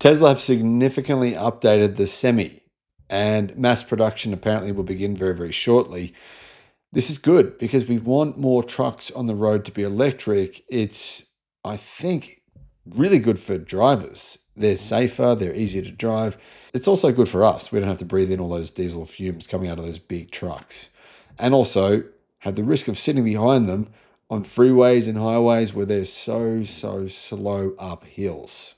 Tesla have significantly updated the Semi, and mass production apparently will begin very, very shortly. This is good because we want more trucks on the road to be electric. It's, I think, really good for drivers. They're safer, they're easier to drive. It's also good for us. We don't have to breathe in all those diesel fumes coming out of those big trucks. And also have the risk of sitting behind them on freeways and highways where they're so, so slow up hills.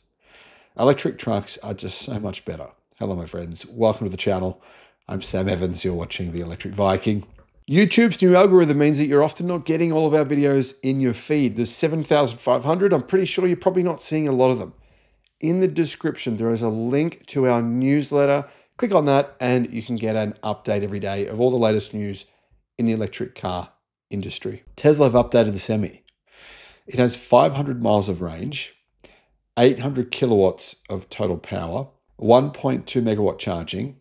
Electric trucks are just so much better. Hello, my friends. Welcome to the channel. I'm Sam Evans. You're watching The Electric Viking. YouTube's new algorithm means that you're often not getting all of our videos in your feed. There's 7,500. I'm pretty sure you're probably not seeing a lot of them. In the description, there is a link to our newsletter. Click on that and you can get an update every day of all the latest news in the electric car industry. Tesla have updated the Semi. It has 500 miles of range, 800 kilowatts of total power, 1.2 megawatt charging,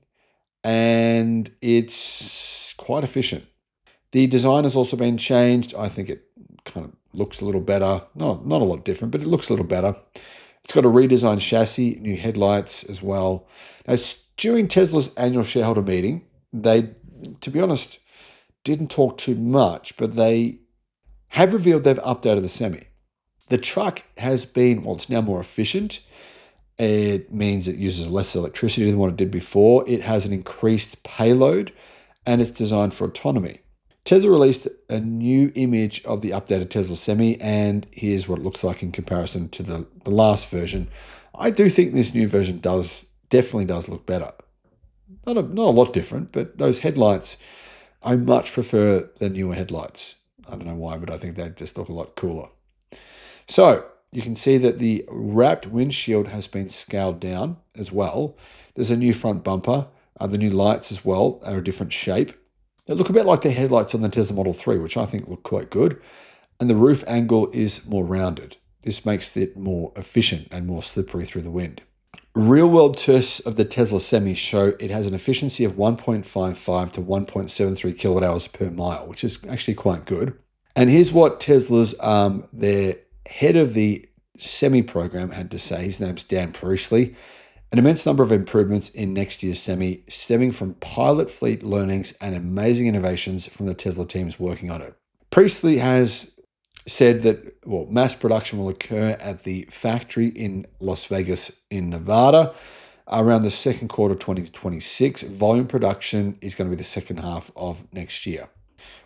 and it's quite efficient. The design has also been changed. I think it kind of looks a little better. Not a lot different, but it looks a little better. It's got a redesigned chassis, new headlights as well. Now, during Tesla's annual shareholder meeting, they, to be honest, didn't talk too much, but they have revealed they've updated the Semi. The truck has been, well, it's now more efficient. It means it uses less electricity than what it did before. It has an increased payload and it's designed for autonomy. Tesla released a new image of the updated Tesla Semi, and here's what it looks like in comparison to the last version. I do think this new version definitely does look better. Not a lot different, but those headlights, I much prefer the newer headlights. I don't know why, but I think they just look a lot cooler. So you can see that the wrapped windshield has been scaled down as well. There's a new front bumper. The new lights as well are a different shape. They look a bit like the headlights on the Tesla Model 3, which I think look quite good. And the roof angle is more rounded. This makes it more efficient and more slippery through the wind. Real-world tests of the Tesla Semi show it has an efficiency of 1.55 to 1.73 kilowatt hours per mile, which is actually quite good. And here's what Tesla's, their head of the Semi program had to say. His name's Dan Priestley. An immense number of improvements in next year's Semi stemming from pilot fleet learnings and amazing innovations from the Tesla teams working on it. Priestley has said that, well, mass production will occur at the factory in Las Vegas in Nevada around the second quarter of 2026. Volume production is going to be the second half of next year.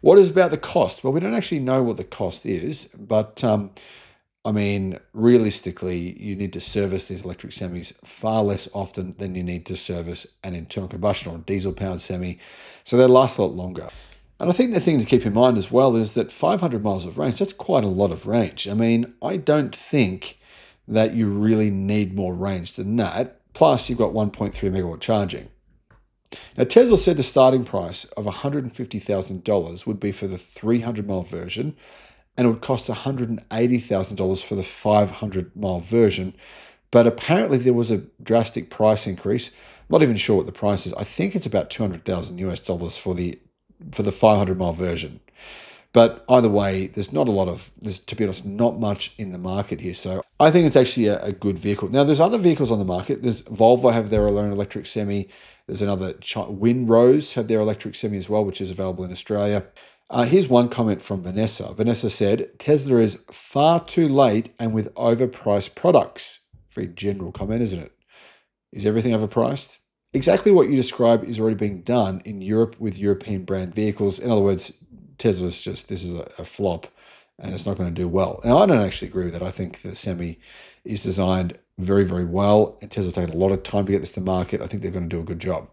What is about the cost? Well, we don't actually know what the cost is, but I mean, realistically, you need to service these electric Semis far less often than you need to service an internal combustion or diesel-powered Semi, so they last a lot longer. And I think the thing to keep in mind as well is that 500 miles of range, that's quite a lot of range. I mean, I don't think that you really need more range than that. Plus, you've got 1.3 megawatt charging. Now, Tesla said the starting price of $150,000 would be for the 300-mile version, and it would cost $180,000 for the 500-mile version. But apparently there was a drastic price increase. I'm not even sure what the price is. I think it's about $200,000 US for the 500-mile version. But either way, there's not a lot of, there's, to be honest, not much in the market here. So I think it's actually a good vehicle. Now, there's other vehicles on the market. There's Volvo have their own electric Semi. There's another, Winrose have their electric Semi as well, which is available in Australia. Here's one comment from Vanessa. Vanessa said, Tesla is far too late and with overpriced products. Very general comment, isn't it? Is everything overpriced? Exactly what you describe is already being done in Europe with European brand vehicles. In other words, Tesla's just, this is a flop and it's not going to do well. Now, I don't actually agree with that. I think the Semi is designed very, very well. And Tesla's taken a lot of time to get this to market. I think they're going to do a good job.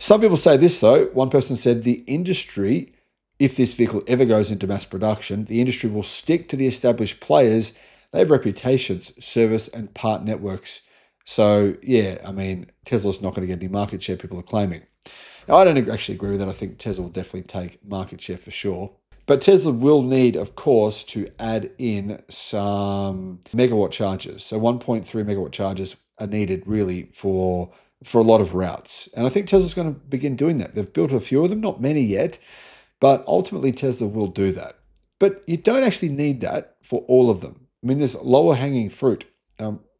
Some people say this though. One person said the industry, if this vehicle ever goes into mass production, the industry will stick to the established players. They have reputations, service and part networks. So yeah, I mean, Tesla's not going to get any market share people are claiming. Now, I don't actually agree with that. I think Tesla will definitely take market share for sure. But Tesla will need, of course, to add in some megawatt chargers. So 1.3 megawatt chargers are needed really for a lot of routes. And I think Tesla's going to begin doing that. They've built a few of them, not many yet, but ultimately Tesla will do that. But you don't actually need that for all of them. I mean, there's lower hanging fruit.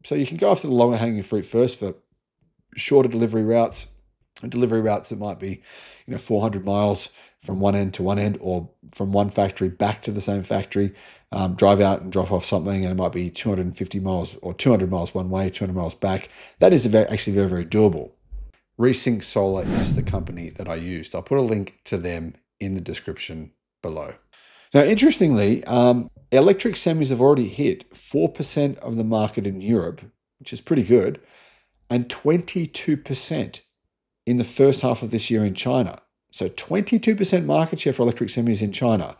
So you can go after the longer hanging fruit first for shorter delivery routes, and delivery routes that might be, 400 miles from one end to one end, or from one factory back to the same factory, drive out and drop off something, and it might be 250 miles or 200 miles one way, 200 miles back. That is actually very, very doable. Res Inc Solar is the company that I used. I'll put a link to them in the description below. Now, interestingly, electric semis have already hit 4% of the market in Europe, which is pretty good, and 22% in the first half of this year in China. So 22% market share for electric semis in China.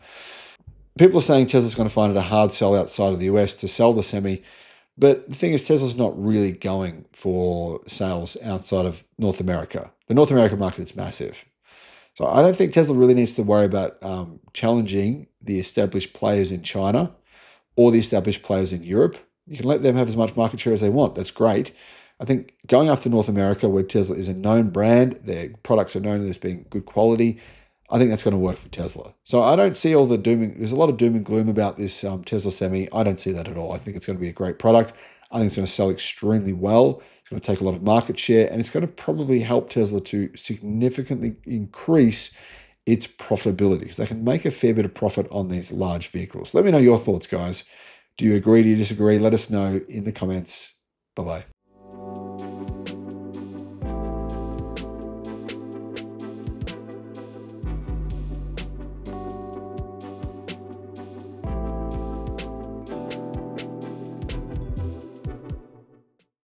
People are saying Tesla's going to find it a hard sell outside of the US to sell the semi, but the thing is, Tesla's not really going for sales outside of North America. The North American market is massive. So I don't think Tesla really needs to worry about challenging the established players in China or the established players in Europe. You can let them have as much market share as they want. That's great. I think going after North America, where Tesla is a known brand, their products are known as being good quality, I think that's going to work for Tesla. So I don't see all the doom. There's a lot of doom and gloom about this Tesla Semi. I don't see that at all. I think it's going to be a great product. I think it's going to sell extremely well. It's going to take a lot of market share, and it's going to probably help Tesla to significantly increase its profitability, because they can make a fair bit of profit on these large vehicles. Let me know your thoughts, guys. Do you agree? Do you disagree? Let us know in the comments. Bye-bye.